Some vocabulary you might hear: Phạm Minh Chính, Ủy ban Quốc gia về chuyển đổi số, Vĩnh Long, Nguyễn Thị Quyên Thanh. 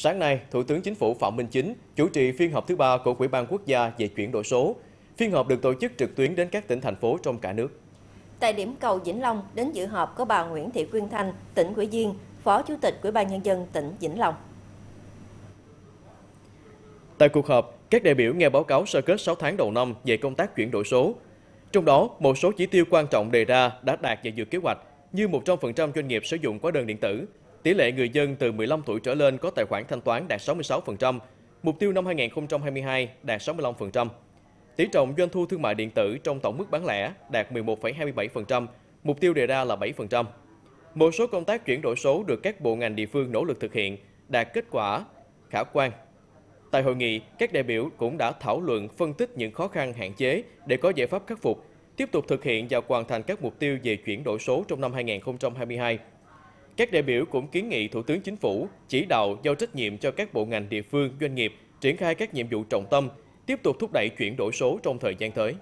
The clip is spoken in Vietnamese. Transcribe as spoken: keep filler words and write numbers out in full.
Sáng nay, Thủ tướng Chính phủ Phạm Minh Chính chủ trì phiên họp thứ ba của Ủy ban Quốc gia về chuyển đổi số. Phiên họp được tổ chức trực tuyến đến các tỉnh, thành phố trong cả nước. Tại điểm cầu Vĩnh Long, đến dự họp có bà Nguyễn Thị Quyên Thanh, tỉnh ủy viên, Phó Chủ tịch Ủy ban Nhân dân tỉnh Vĩnh Long. Tại cuộc họp, các đại biểu nghe báo cáo sơ kết sáu tháng đầu năm về công tác chuyển đổi số. Trong đó, một số chỉ tiêu quan trọng đề ra đã đạt và vượt kế hoạch, như một trăm phần trăm doanh nghiệp sử dụng hóa đơn điện tử, tỷ lệ người dân từ mười lăm tuổi trở lên có tài khoản thanh toán đạt sáu mươi sáu phần trăm, mục tiêu năm hai nghìn không trăm hai mươi hai đạt sáu mươi lăm phần trăm. Tỷ trọng doanh thu thương mại điện tử trong tổng mức bán lẻ đạt mười một phẩy hai mươi bảy phần trăm, mục tiêu đề ra là bảy phần trăm. Một số công tác chuyển đổi số được các bộ ngành địa phương nỗ lực thực hiện, đạt kết quả khả quan. Tại hội nghị, các đại biểu cũng đã thảo luận phân tích những khó khăn hạn chế để có giải pháp khắc phục, tiếp tục thực hiện và hoàn thành các mục tiêu về chuyển đổi số trong năm hai nghìn không trăm hai mươi hai. Các đại biểu cũng kiến nghị Thủ tướng Chính phủ chỉ đạo giao trách nhiệm cho các bộ ngành địa phương, doanh nghiệp triển khai các nhiệm vụ trọng tâm, tiếp tục thúc đẩy chuyển đổi số trong thời gian tới.